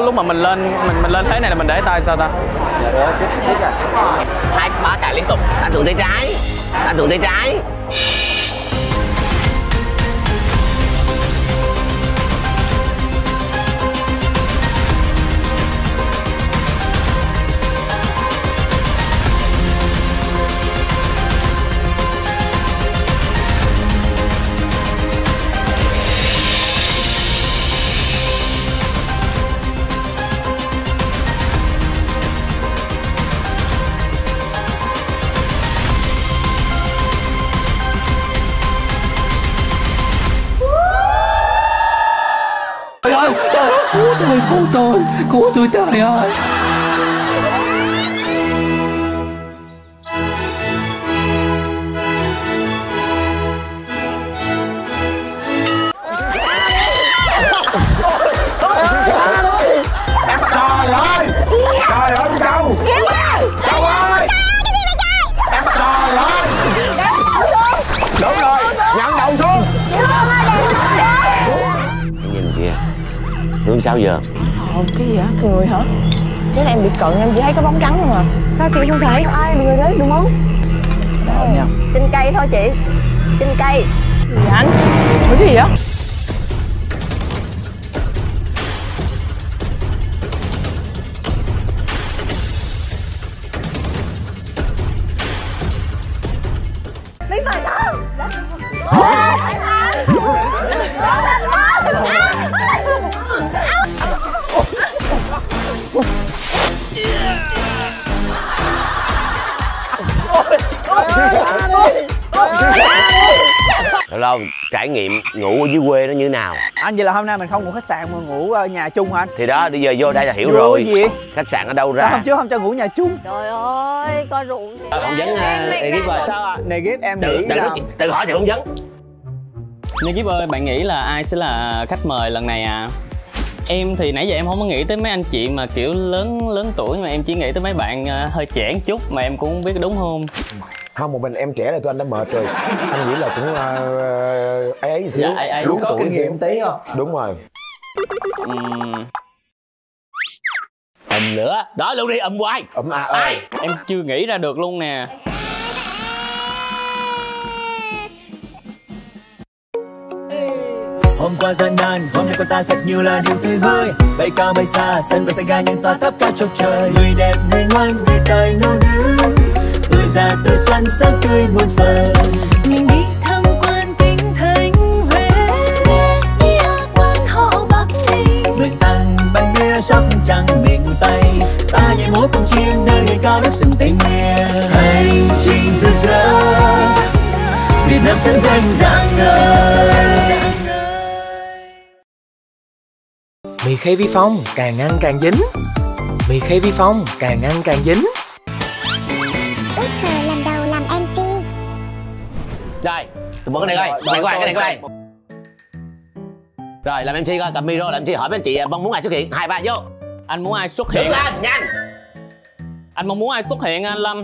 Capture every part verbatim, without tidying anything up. lúc mà mình lên mình mình lên thế này là mình để tay sao ta? Hai ba cái liên tục, tận dụng tay trái, tận dụng tay trái. Cứu tôi, cứu tôi trời ơi. Trời ơi, trời ơi đâu? Đâu ơi? Trời ơi. Đúng rồi, nhặt đầu xuống. Nhìn kìa, đúng sao giờ? Ồ, cái gì hả? Cái người hả? Chứ em bị cận em chỉ thấy cái bóng trắng không à? Sao chị không thấy ai người đấy đúng không? Sợ nha. Trên cây thôi chị. Trên cây. Gì anh? Ủa cái gì vậy? Biết rồi đó. Lâu lâu trải nghiệm ngủ ở dưới quê nó như nào anh? À, vậy là hôm nay mình không ngủ khách sạn mà ngủ ở nhà chung hả anh? Thì đó, bây giờ vô đây là hiểu. Điều rồi gì? Khách sạn ở đâu ra? Sao hôm trước không cho ngủ nhà chung? Trời ơi, coi ruộng kìa. Phỏng vấn Negav ơi. Sao ạ? À? Negav em tự, nghĩ tự, là... tự, tự hỏi thì phỏng vấn. Negav ơi, bạn nghĩ là ai sẽ là khách mời lần này à? Em thì nãy giờ em không có nghĩ tới mấy anh chị mà kiểu lớn lớn tuổi, mà em chỉ nghĩ tới mấy bạn hơi trẻ một chút mà em cũng không biết đúng không? Không, một mình em trẻ là tụi anh đã mệt rồi. Anh nghĩ là cũng uh, ấy ấy xíu. Dạ, ấy ấy. Đúng có tuổi kinh nghiệm tí không? Đúng rồi. Uhm. Ầm nữa. Đó luôn đi, ầm hoài. Ầm à ơi. Ai? Em chưa nghĩ ra được luôn nè. Hôm qua gian nan, hôm nay con ta thật như là điều tươi mới. Bay cao bay xa, sân bay xanh ga nhưng ta thấp cao chọc trời. Người đẹp, người ngoan, người tài nô nữ. Tươi già, tươi xuân, sáng tươi muôn phần. Mình đi tham quan kinh thánh Huế, nghĩa quan họ Bắc Ninh. Người tặng bánh bia sóc trăng miền Tây. Ta nhảy múa cồng chiêng nơi đỉnh cao đất rừng Tây Nguyên. Hành trình rực rỡ, Việt Nam sáng danh rạng ngời. Mì khay Vi Phong, càng ăn càng dính. Mì khay Vi Phong, càng ăn càng dính. Ước thề lần đầu làm em xê. Rồi, tụi bữa cái này coi, cái này coi, cái này coi. Rồi, làm em xê coi, cầm micro làm em xê hỏi mấy anh chị mong muốn ai xuất hiện, hai ba vô. Anh muốn ai xuất hiện? Đứng lên, nhanh. Anh mong muốn ai xuất hiện anh Lâm?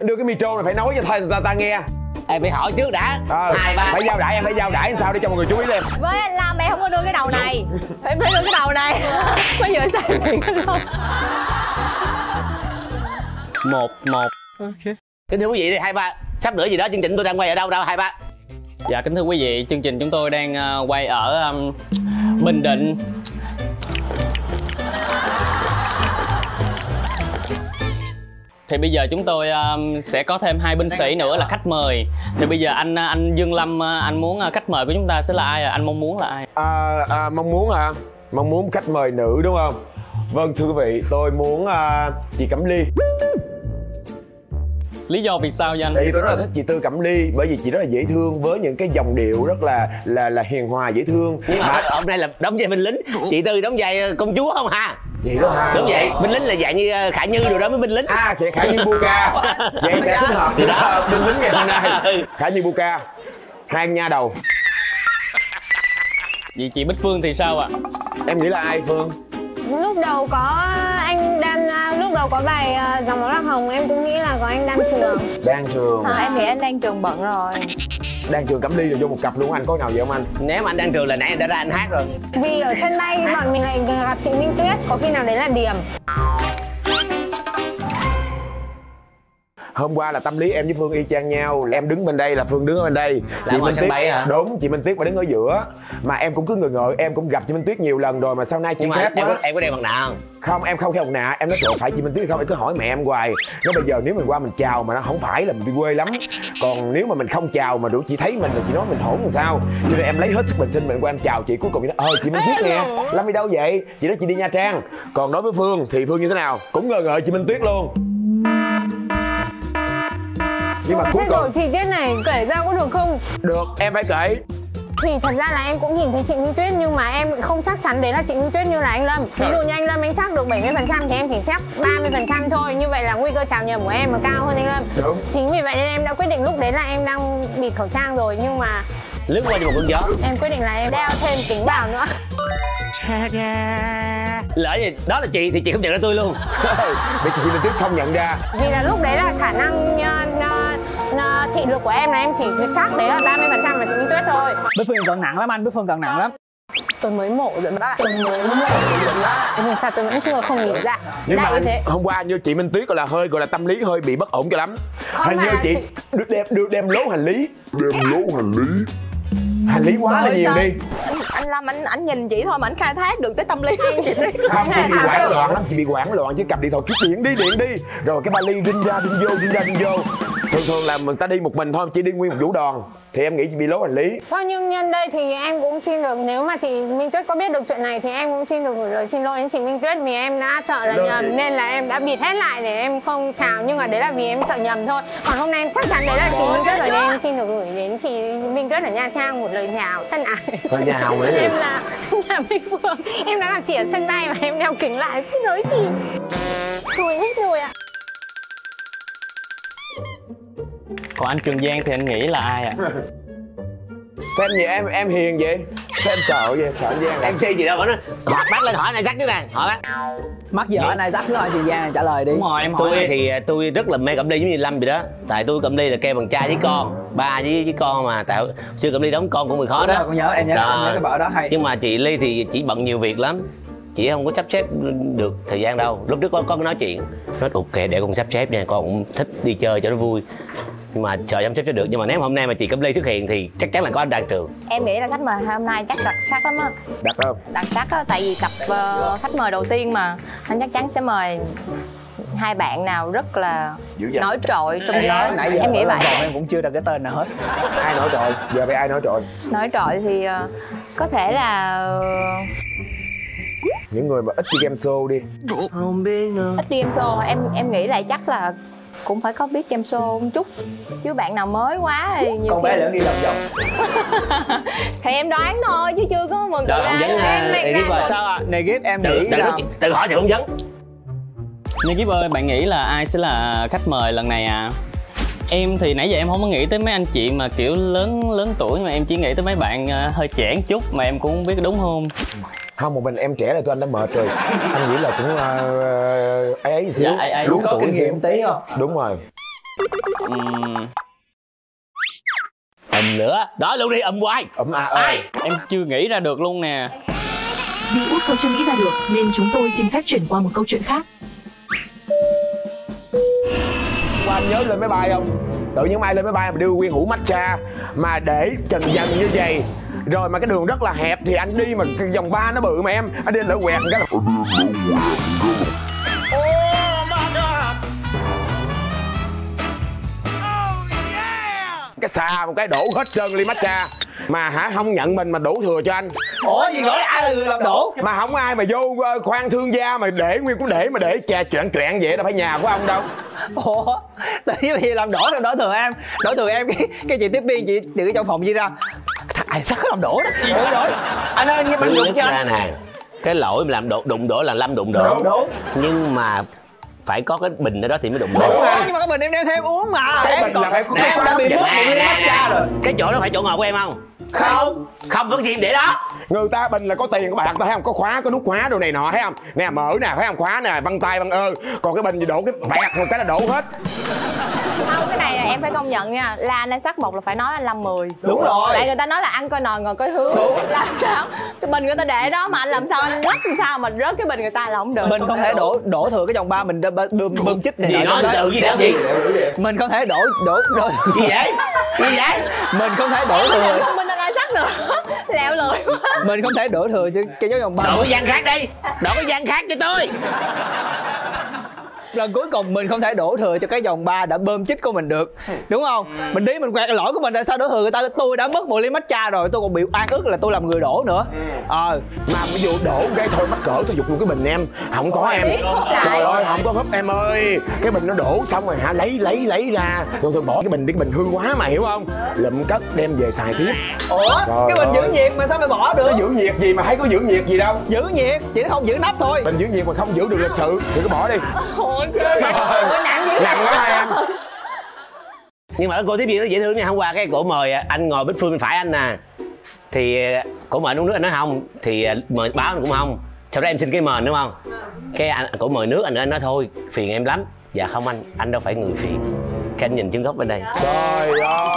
Đưa cái micro này phải nói cho thay người ta, ta nghe. Em phải hỏi trước đã. À, hai ba. Phải giao đãi, em phải giao đãi làm sao để cho mọi người chú ý lên. Với anh Lâm em không có đưa cái đầu này. Em phải đưa cái đầu này. Có vừa sao không? Một một. Ok. Kính thưa quý vị, đây hai ba. Sắp nữa gì đó chương trình tôi đang quay ở đâu đâu hai ba? Dạ kính thưa quý vị, chương trình chúng tôi đang quay ở um, Bình Định. Thì bây giờ chúng tôi um, sẽ có thêm hai binh sĩ nữa là khách mời. Thì bây giờ anh anh Dương Lâm, anh muốn khách mời của chúng ta sẽ là ai? Anh mong muốn là ai? À, à, mong muốn à? Mong muốn khách mời nữ đúng không? Vâng thưa quý vị, tôi muốn uh, chị Cẩm Ly. Lý do vì sao vậy anh? Tại vì tôi rất là thích chị Tư Cẩm Ly, bởi vì chị rất là dễ thương với những cái dòng điệu rất là là là hiền hòa dễ thương. Nhưng mà hôm nay là đóng vai binh lính, chị Tư đóng vai công chúa không ha? Vậy đó ha. Đúng vậy, binh lính là dạng như Khả Như rồi đó mới binh lính. À chị Khả Như Buka. Vậy sẽ thích hợp thì đó binh lính ngày hôm nay. Khả Như Buka, hai nha đầu. Vậy chị Bích Phương thì sao ạ? À? Em nghĩ là ai Phương? Lúc đầu có anh đang lúc đầu có bài uh, Dòng máu lạc hồng em cũng nghĩ là có anh Đan Trường. Đan Trường à, em nghĩ anh Đan Trường bận rồi. Đan Trường cắm đi rồi vô một cặp luôn, anh có nào vậy không anh? Nếu mà anh Đan Trường là nãy em đã ra anh hát rồi. Vì ở trên đây bọn mình lại gặp chị Minh Tuyết, có khi nào đấy là điểm. Hôm qua là tâm lý em với Phương y chang nhau, em đứng bên đây là Phương đứng ở bên đây, chị Minh Tuyết hả? Đúng, chị Minh Tuyết mà đứng ở giữa, mà em cũng cứ ngờ ngợ, em cũng gặp chị Minh Tuyết nhiều lần rồi mà sau nay chị khác quá. Em có đeo mặt nạ không? Không, em không đeo mặt nạ. Em nói trời phải chị Minh Tuyết không, em cứ hỏi mẹ em hoài. Nó bây giờ nếu mình qua mình chào mà nó không phải là mình đi quê lắm, còn nếu mà mình không chào mà đủ chị thấy mình là chị nói mình hổn làm sao, cho nên em lấy hết sức bình sinh mình qua em chào chị, cuối cùng chị nói ơi chị Minh Tuyết nè, Lâm đi đâu vậy? Chị nói chị đi Nha Trang. Còn đối với Phương thì Phương như thế nào? Cũng ngờ ngợ chị Minh Tuyết luôn. Nhưng mà cuối cùng chi tiết này kể ra có được không? Được, em phải kể. Thì thật ra là em cũng nhìn thấy chị Minh Tuyết nhưng mà em không chắc chắn đấy là chị Minh Tuyết như là anh Lâm. Ví dụ như anh Lâm anh chắc được bảy mươi phần trăm thì em chỉ chắc ba mươi phần trăm thôi. Như vậy là nguy cơ chào nhầm của em mà cao hơn anh Lâm. Đúng. Chính vì vậy nên em đã quyết định lúc đấy là em đang bịt khẩu trang rồi nhưng mà lướt qua cho một cơn gió. Em quyết định là em đeo thêm kính vào nữa. Lỡ gì đó là chị thì chị không nhận ra tôi luôn. Để chị Minh Tuyết không nhận ra. Vì là lúc đấy là khả năng thị lực của em là em chỉ chắc đấy là ba mươi phần trăm mà chị Minh Tuyết thôi. Bích Phương cận nặng lắm anh, Bích Phương cận nặng lắm. Tôi mới mổ rồi bác, tôi mới mổ rồi bác. Vì sao tôi vẫn chưa không nghĩ ra. Nhưng Đại mà anh, thế. Hôm qua như chị Minh Tuyết gọi là hơi gọi là tâm lý hơi bị bất ổn cho lắm. Không hình như chị, chị... Được đem, được đem lố hành lý. Đem lố hành lý. Hành lý quá là nhiều sao? Đi anh Lâm anh ảnh nhìn chị thôi mà anh khai thác được tới tâm lý của chị đi. Không, chị bị hoảng loạn lắm, chị bị hoảng loạn chứ cặp điện thoại cứ điện đi điện đi rồi cái vali đinh ra đinh vô đinh ra đinh vô. Thường thường là mình ta đi một mình thôi, chỉ đi nguyên một vũ đoàn thì em nghĩ chị bị lố hành lý thôi. Nhưng nhân đây thì em cũng xin được, nếu mà chị Minh Tuyết có biết được chuyện này thì em cũng xin được gửi lời xin lỗi đến chị Minh Tuyết vì em đã sợ là nhầm nên là em đã bịt hết lại để em không chào, nhưng mà đấy là vì em sợ nhầm thôi. Còn hôm nay em chắc chắn đấy là chị Minh Tuyết rồi nên em xin được gửi đến chị Minh Tuyết ở Nha Trang một lời chào thân ái. Lời chào ấy em là nhà Bích Phương, em đã gặp chị ở sân bay mà em đeo kính lại, xin lỗi chị. Thôi hết rồi ạ. Còn anh Trường Giang thì anh nghĩ là ai ạ? À? Xem gì em em hiền vậy? Xem sợ vậy? Sợ Giang em chi gì đâu vẫn bắt lên hỏi này rắc chứ nè, hỏi bác. Mắc vợ anh này rắc nói Trường Giang trả lời đi. Đúng rồi, em hỏi tôi này. Thì tôi rất là mê cẩm ly giống như Lâm vậy đó. Tại tôi cẩm ly là kêu bằng cha với con, ba với với con mà. Tại xưa cẩm ly đóng con cũng mười khó đó. Rồi, con nhớ em nhớ, em nhớ cái vợ đó hay. Nhưng mà chị Ly thì chị bận nhiều việc lắm, chị không có sắp xếp được thời gian đâu. Lúc trước có có nói chuyện, nói ok để con sắp xếp nha, con cũng thích đi chơi cho nó vui. Nhưng mà sợ giám xếp cho được, nhưng mà nếu hôm nay mà chị Cẩm Ly xuất hiện thì chắc chắn là có anh Đan Trường. Em nghĩ là khách mời hôm nay chắc đặc sắc lắm á. Đặc không? Đặc sắc á, tại vì cặp uh, khách mời đầu tiên mà anh chắc chắn sẽ mời hai bạn nào rất là nổi trội trong cái đó. Nãy giờ em nghĩ vậy. Em cũng chưa đặt cái tên nào hết. Ai nổi trội? Giờ phải ai nổi trội? Nổi trội thì uh, có thể là những người mà ít đi game show đi. Không biết nữa. Ít đi game show, em em nghĩ lại chắc là cũng phải có biết game show một chút chứ bạn nào mới quá thì nhiều con khi... bé lẫn đi lòng vòng. Thì em đoán thôi chứ chưa có mừng tự ra sao ạ. Negav em nghĩ tự, là... tự hỏi thì không vấn. Negav ơi, bạn nghĩ là ai sẽ là khách mời lần này à? Em thì nãy giờ em không có nghĩ tới mấy anh chị mà kiểu lớn lớn tuổi, mà em chỉ nghĩ tới mấy bạn hơi trẻ một chút mà em cũng không biết đúng không. Không, một mình em trẻ là tụi anh đã mệt rồi. Anh nghĩ là cũng uh, ấy ấy xíu. Dạ, ấy, ấy, đúng có kinh nghiệm tí không? Đúng rồi. Uhm. Ầm nữa. Đó luôn đi, ầm hoài. Ầm à ơi. Em chưa nghĩ ra được luôn nè. Vì Út không chưa nghĩ ra được nên chúng tôi xin phép chuyển qua một câu chuyện khác. Qua anh nhớ lên máy bay không? Tự nhiên mai lên máy bay mà đưa nguyên hũ matcha mà để trần dần như vậy. Rồi mà cái đường rất là hẹp thì anh đi mà vòng ba nó bự mà em, anh đi lỡ quẹt cái là... Cái xà một cái đổ hết trơn ly matcha. Mà hả không nhận mình mà đổ thừa cho anh. Ủa gì gọi ai là người làm đổ? Mà không ai mà vô khoan thương gia mà để nguyên cũng để mà để trà chuyện chuyện vậy đâu phải nhà của ông đâu. Ủa tự nhiên làm đổ rồi đổ thừa em. Đổ thừa em cái, cái chị tiếp viên chị từ trong phòng đi ra. Ai sắp làm đổ đó. Chị đổ rồi. Anh ơi nghe bánh luộc cho anh. Nè, cái lỗi mà làm đổ, đụng đổ là Lâm đụng đổ. Đúng, đúng. Nhưng mà phải có cái bình ở đó thì mới đụng đổ. Đúng, nhưng mà cái bình em đem theo uống mà. Cái em bình còn, là phải có em đã bị mất một ly matcha rồi. Cái chỗ đó phải chỗ ngồi của em không? Không, không có gì để đó. Người ta bình là có tiền các bạn, ta thấy không? Có khóa, có nút khóa đồ này nọ thấy không? Nè mở nè, thấy không? Khóa nè, vân tay vân ơ. Còn cái bình thì đổ cái bẹt một cái là đổ hết. Không, cái này em phải công nhận nha. Là anh sắc một là phải nói anh Lâm mười. Đúng rồi. Tại người ta nói là ăn coi nồi ngồi coi hướng. Đúng. Làm sao? Cái bình người ta để đó mà anh làm sao, anh lắc làm sao mà rớt cái bình người ta là không được. Mình không thể đổ đổ thừa cái vòng ba mình bơm bơm chích này. Gì nói từ gì đó gì? Mình không thể đổ đổ đổ gì vậy? Gì vậy? Mình không thể đổ thừa. Mình là sắc nữa. Lẹo lười quá. Mình không thể đổ thừa cho cho dấu vòng ba. Đổ cái gian khác đi. Đổ cái gian khác cho tôi. Lần cuối cùng mình không thể đổ thừa cho cái vòng ba đã bơm chích của mình được, đúng không? Ừ. Mình đi mình quẹt lỗi của mình tại sao đổ thừa người ta. Tôi đã mất một ly matcha rồi, tôi còn bị oan ức là tôi làm người đổ nữa. Ờ ừ. à. Mà ví dụ đổ cái okay, thôi mắc cỡ tôi giục luôn cái bình em không có. Ôi, em trời ơi không có húp em ơi, cái bình nó đổ xong rồi hả, lấy lấy lấy ra rồi tôi bỏ cái bình đi, cái bình hư quá mà hiểu không, lụm cất đem về xài tiếp. Ủa trời, cái bình giữ nhiệt mà sao mày bỏ được? Nó giữ nhiệt gì mà thấy có giữ nhiệt gì đâu, giữ nhiệt chỉ nó không giữ nắp thôi. Bình giữ nhiệt mà không giữ được lịch sự thì cứ bỏ đi. Nặng quá em. Nhưng mà cái cô tiếp viên nó dễ thương nha, hôm qua cái cổ mời anh ngồi Bích Phương bên phải anh nè, thì cổ mời anh uống nước anh nói không, thì mời báo anh cũng không, sau đó em xin cái mền đúng không, cái anh cổ mời nước anh nói thôi phiền em lắm. Dạ không anh, anh đâu phải người phiền. Cái anh nhìn chứng gốc bên đây. Trời ơi.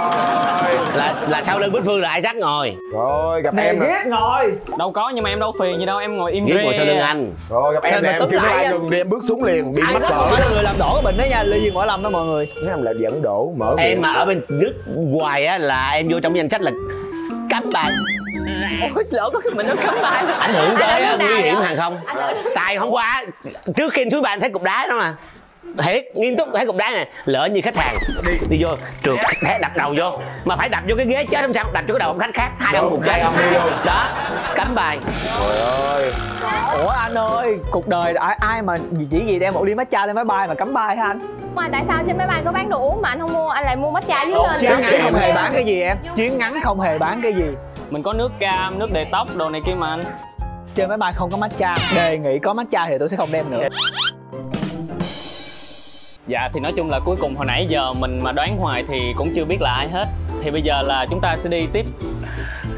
Là là sau lưng Bích Phương là ai dắt ngồi. Rồi gặp này, em ghét ngồi. Đâu có, nhưng mà em đâu phiền gì đâu, em ngồi im ghét ngồi sau lưng anh. Rồi gặp em em kêu ai đừng đi, em bước xuống liền bị mắc cỡ. Có người làm đổ cái bình đó nha, ly gì mọi lầm đó mọi người. Nó làm là vẫn đổ mở. Em mà ở bên nước hoài á là em vô trong danh sách là cấm bàn. Ôi lỡ có khi mình nó cấm bàn. Ảnh hưởng tới nguy hiểm hàng không. Tại hôm qua trước khi xuống bàn thấy cục đá đó mà. Thiệt, nghiêm túc thấy cục đá nè, lỡ như khách hàng đi đi vô trường đập đầu vô, mà phải đập vô cái ghế chết không sao, đập vô cái đầu ông khách khác hai ông cùng ghế ông đi vô đó cắm bài. Trời ơi. Ủa anh ơi, cuộc đời ai mà chỉ vì đem một ly matcha lên máy bay mà cắm bài hả anh? Mà tại sao trên máy bay có bán đồ uống mà anh không mua, anh lại mua matcha dưới lên? Chuyến ngắn không hề bán cái gì em, chuyến ngắn không hề bán cái gì. Mình có nước cam, nước detox đồ này kia mà anh. Trên máy bay không có matcha, đề nghị có matcha thì tôi sẽ không đem nữa. Dạ thì nói chung là cuối cùng hồi nãy giờ mình mà đoán hoài thì cũng chưa biết là ai hết. Thì bây giờ là chúng ta sẽ đi tiếp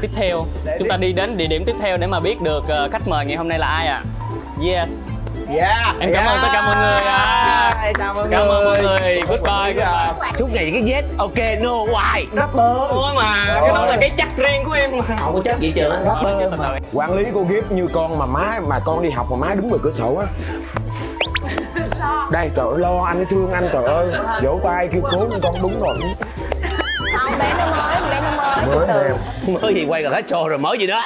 tiếp theo. Để chúng đi. ta đi đến địa điểm tiếp theo để mà biết được khách mời ngày hôm nay là ai ạ. À. Yes. Yeah. Em cảm yeah. ơn tất cả mọi người ạ. À. Cảm ơn cảm mọi người. người. Goodbye. Goodbye. Suốt ngày cái yes, ok, no, why. Rapper. Ủa mà Rồi. cái đó là cái chắc riêng của em mà. Không có chắc gì chứ. Rapper. Mà. Quản lý cô Giếp như con mà má mà con đi học mà má đứng ngoài cửa sổ á. Đây trời ơi, lo anh thương anh trời ơi, vỗ tay kêu cố con đúng rồi. Không bé nó mới, bé nó mới mới, mới gì quay rồi hết trò rồi mới gì đó.